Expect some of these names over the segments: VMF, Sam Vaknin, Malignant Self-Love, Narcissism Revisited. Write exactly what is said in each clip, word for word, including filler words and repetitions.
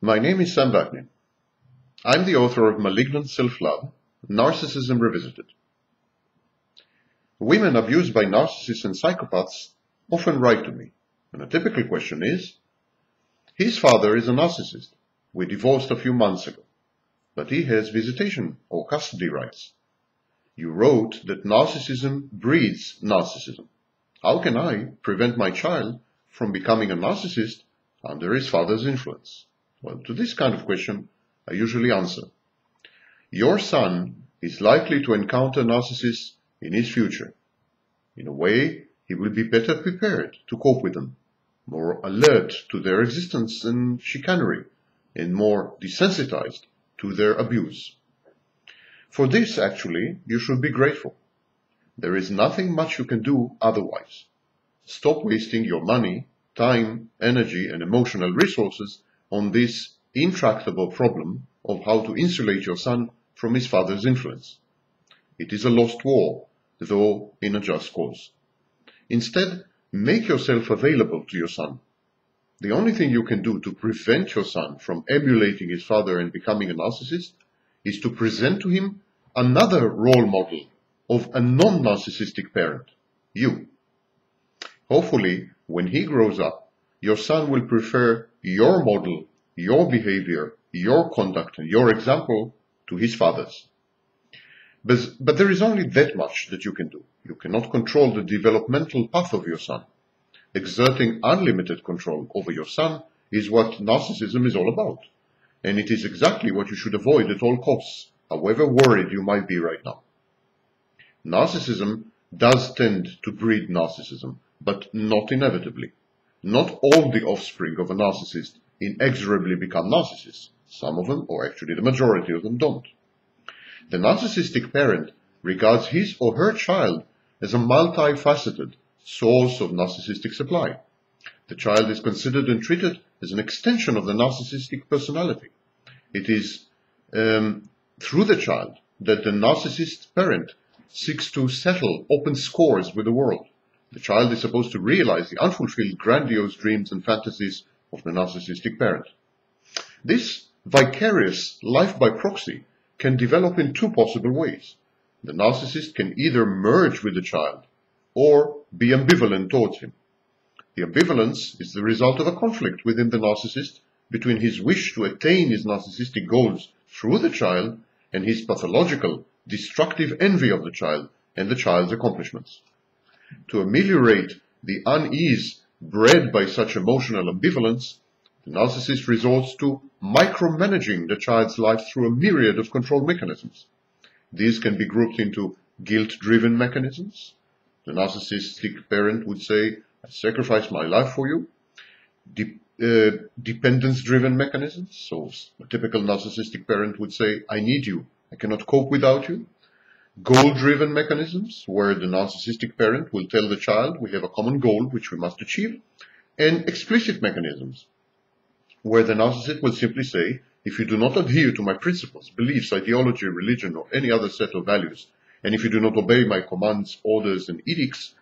My name is Sam Vaknin. I'm the author of Malignant Self-Love, Narcissism Revisited. Women abused by narcissists and psychopaths often write to me, and a typical question is, his father is a narcissist. We divorced a few months ago, but he has visitation or custody rights. You wrote that narcissism breeds narcissism. How can I prevent my child from becoming a narcissist under his father's influence? Well, to this kind of question, I usually answer, your son is likely to encounter narcissists in his future. In a way, he will be better prepared to cope with them, more alert to their existence and chicanery, and more desensitized to their abuse. For this, actually, you should be grateful. There is nothing much you can do otherwise. Stop wasting your money, time, energy, and emotional resources on this intractable problem of how to insulate your son from his father's influence. It is a lost war, though in a just cause. Instead, make yourself available to your son. The only thing you can do to prevent your son from emulating his father and becoming a narcissist is to present to him another role model of a non-narcissistic parent, you. Hopefully, when he grows up, your son will prefer your model, your behavior, your conduct, and your example to his father's. But, but there is only that much that you can do. You cannot control the developmental path of your son. Exerting unlimited control over your son is what narcissism is all about, and it is exactly what you should avoid at all costs, however worried you might be right now. Narcissism does tend to breed narcissism, but not inevitably. Not all the offspring of a narcissist inexorably become narcissists. Some of them, or actually the majority of them, don't. The narcissistic parent regards his or her child as a multifaceted source of narcissistic supply. The child is considered and treated as an extension of the narcissistic personality. It is um, through the child that the narcissist parent seeks to settle open scores with the world. The child is supposed to realize the unfulfilled, grandiose dreams and fantasies of the narcissistic parent. This vicarious life by proxy can develop in two possible ways. The narcissist can either merge with the child or be ambivalent towards him. The ambivalence is the result of a conflict within the narcissist between his wish to attain his narcissistic goals through the child and his pathological, destructive envy of the child and the child's accomplishments. To ameliorate the unease bred by such emotional ambivalence, the narcissist resorts to micromanaging the child's life through a myriad of control mechanisms. These can be grouped into guilt-driven mechanisms. The narcissistic parent would say, I sacrificed my life for you. De uh, dependence-driven mechanisms. So a typical narcissistic parent would say, I need you. I cannot cope without you. Goal-driven mechanisms, where the narcissistic parent will tell the child we have a common goal which we must achieve, and explicit mechanisms, where the narcissist will simply say, if you do not adhere to my principles, beliefs, ideology, religion, or any other set of values, and if you do not obey my commands, orders, and edicts,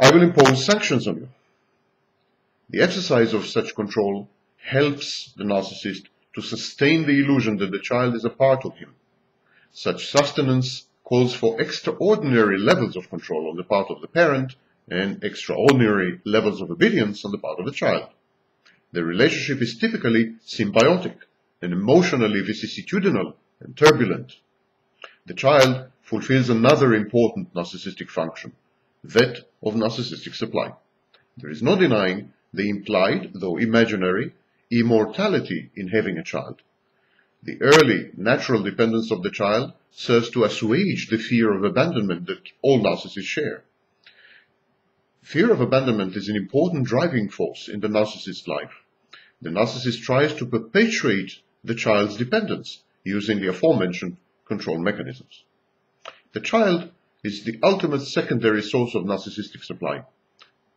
I will impose sanctions on you. The exercise of such control helps the narcissist to sustain the illusion that the child is a part of him. Such sustenance calls for extraordinary levels of control on the part of the parent and extraordinary levels of obedience on the part of the child. The relationship is typically symbiotic and emotionally vicissitudinal and turbulent. The child fulfills another important narcissistic function, that of narcissistic supply. There is no denying the implied, though imaginary, immortality in having a child. The early natural dependence of the child serves to assuage the fear of abandonment that all narcissists share. Fear of abandonment is an important driving force in the narcissist's life. The narcissist tries to perpetuate the child's dependence using the aforementioned control mechanisms. The child is the ultimate secondary source of narcissistic supply.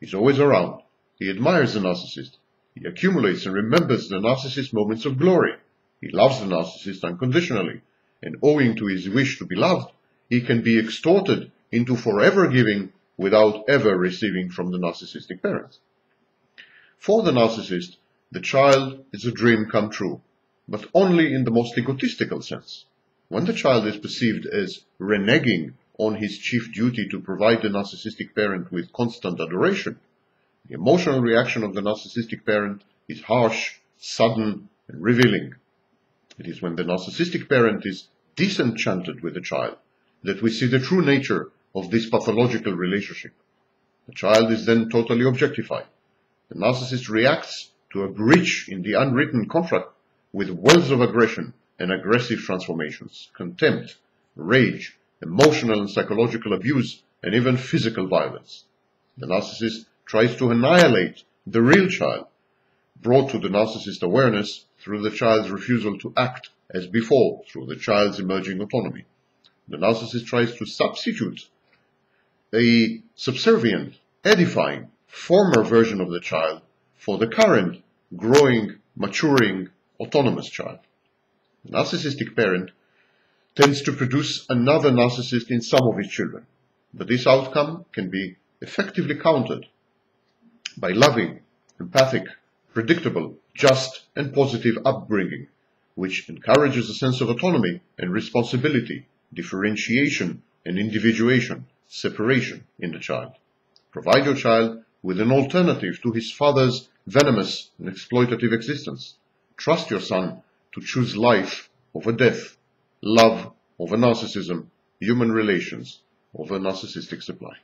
He's always around. He admires the narcissist. He accumulates and remembers the narcissist's moments of glory. He loves the narcissist unconditionally, and owing to his wish to be loved, he can be extorted into forever giving without ever receiving from the narcissistic parents. For the narcissist, The child is a dream come true, but only in the most egotistical sense. When the child is perceived as reneging on his chief duty to provide the narcissistic parent with constant adoration, the emotional reaction of the narcissistic parent is harsh, sudden, and revealing. It is when the narcissistic parent is disenchanted with the child that we see the true nature of this pathological relationship. The child is then totally objectified. The narcissist reacts to a breach in the unwritten contract with wells of aggression and aggressive transformations, contempt, rage, emotional and psychological abuse, and even physical violence. The narcissist tries to annihilate the real child, brought to the narcissist awareness through the child's refusal to act as before, through the child's emerging autonomy. The narcissist tries to substitute a subservient, edifying, former version of the child for the current, growing, maturing, autonomous child. The narcissistic parent tends to produce another narcissist in some of his children, but this outcome can be effectively countered by loving, empathic, predictable, just, and positive upbringing, which encourages a sense of autonomy and responsibility, differentiation and individuation, separation in the child. Provide your child with an alternative to his father's venomous and exploitative existence. Trust your son to choose life over death, love over narcissism, human relations over narcissistic supply.